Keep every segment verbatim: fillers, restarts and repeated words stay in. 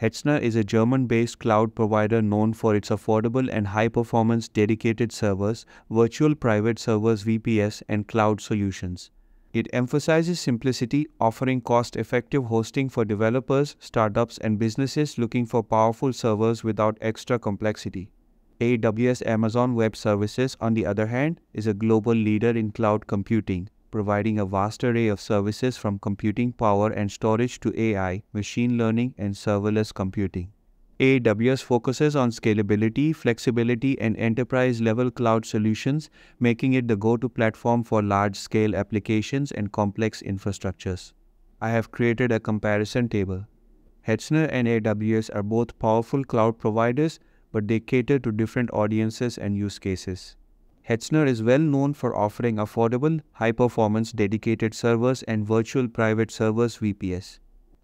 Hetzner is a German-based cloud provider known for its affordable and high-performance dedicated servers, virtual private servers V P S, and cloud solutions. It emphasizes simplicity, offering cost-effective hosting for developers, startups, and businesses looking for powerful servers without extra complexity. A W S Amazon Web Services, on the other hand, is a global leader in cloud computing, providing a vast array of services from computing power and storage to A I, machine learning, and serverless computing. A W S focuses on scalability, flexibility, and enterprise-level cloud solutions, making it the go-to platform for large-scale applications and complex infrastructures. I have created a comparison table. Hetzner and A W S are both powerful cloud providers, but they cater to different audiences and use cases. Hetzner is well known for offering affordable, high-performance dedicated servers and virtual private servers V P S.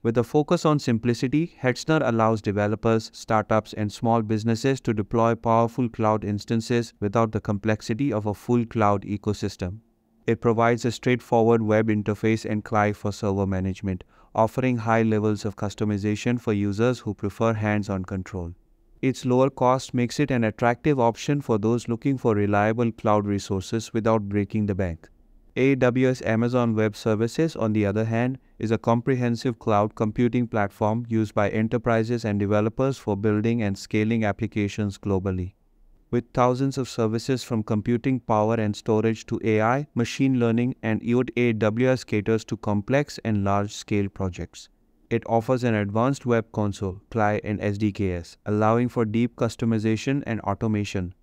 With a focus on simplicity, Hetzner allows developers, startups, and small businesses to deploy powerful cloud instances without the complexity of a full cloud ecosystem. It provides a straightforward web interface and C L I for server management, offering high levels of customization for users who prefer hands-on control. Its lower cost makes it an attractive option for those looking for reliable cloud resources without breaking the bank. A W S Amazon Web Services, on the other hand, is a comprehensive cloud computing platform used by enterprises and developers for building and scaling applications globally. With thousands of services from computing power and storage to A I, machine learning, and I O T, A W S caters to complex and large-scale projects. It offers an advanced web console, C L I, and S D Ks, allowing for deep customization and automation.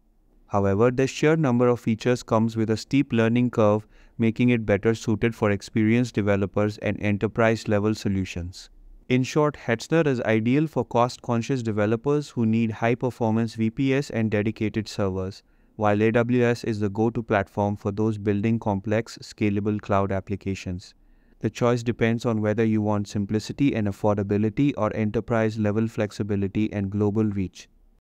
However, the sheer number of features comes with a steep learning curve, making it better suited for experienced developers and enterprise-level solutions. In short, Hetzner is ideal for cost-conscious developers who need high-performance V P S and dedicated servers, while A W S is the go-to platform for those building complex, scalable cloud applications. The choice depends on whether you want simplicity and affordability or enterprise-level flexibility and global reach.